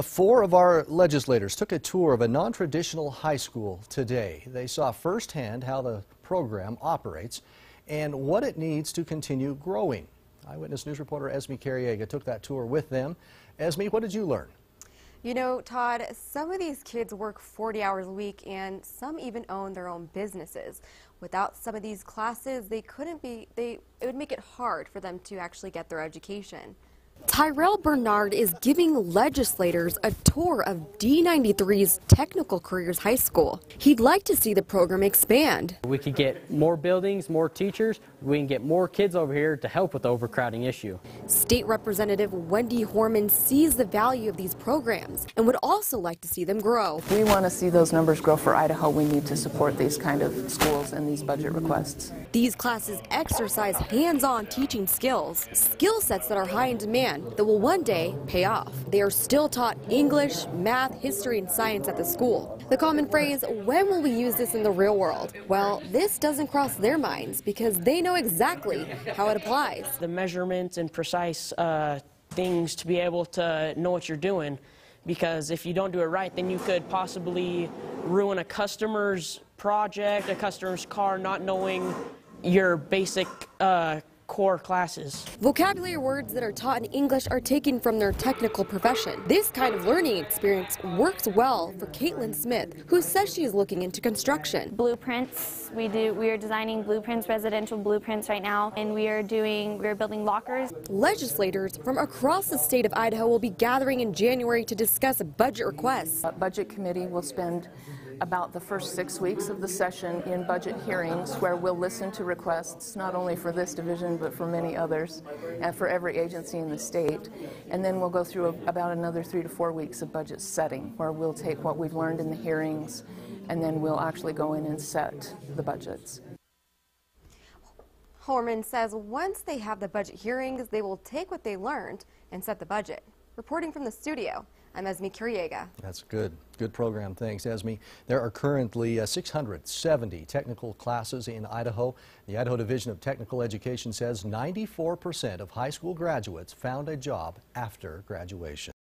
Four of our legislators took a tour of a non-traditional high school today. They saw firsthand how the program operates and what it needs to continue growing. Eyewitness News reporter Esme Curiega took that tour with them. Esme, what did you learn? You know, Todd, some of these kids work 40 hours a week, and some even own their own businesses. Without some of these classes, it would make it hard for them to actually get their education. Tyrell Bernard is giving legislators a tour of D93's Technical Careers High School. He'd like to see the program expand. We could get more buildings, more teachers. We can get more kids over here to help with the overcrowding issue. State Representative Wendy Horman sees the value of these programs and would also like to see them grow. If we want to see those numbers grow for Idaho, we need to support these kind of schools and these budget requests. These classes exercise hands-on teaching skills, skill sets that are high in demand, that will one day pay off. They are still taught English, math, history, and science at the school. The common phrase, when will we use this in the real world? Well, this doesn't cross their minds because they know exactly how it applies. The measurements and precise things to be able to know what you're doing, because if you don't do it right, then you could possibly ruin a customer's project, a customer's car, not knowing your basic core classes. Vocabulary words that are taught in English are taken from their technical profession. This kind of learning experience works well for Caitlin Smith, who says she is looking into construction. Blueprints. We are designing blueprints, residential blueprints right now, and we're building lockers. Legislators from across the state of Idaho will be gathering in January to discuss budget requests. The budget committee will spend about the first 6 weeks of the session in budget hearings, where we'll listen to requests not only for this division but for many others and for every agency in the state. And then we'll go through about another 3 to 4 weeks of budget setting, where we'll take what we've learned in the hearings and then we'll actually go in and set the budgets. Horman says once they have the budget hearings, they will take what they learned and set the budget. Reporting from the studio, I'm Esme Curiega. That's good. Good program. Thanks, Esme. There are currently 670 technical classes in Idaho. The Idaho Division of Technical Education says 94% of high school graduates found a job after graduation.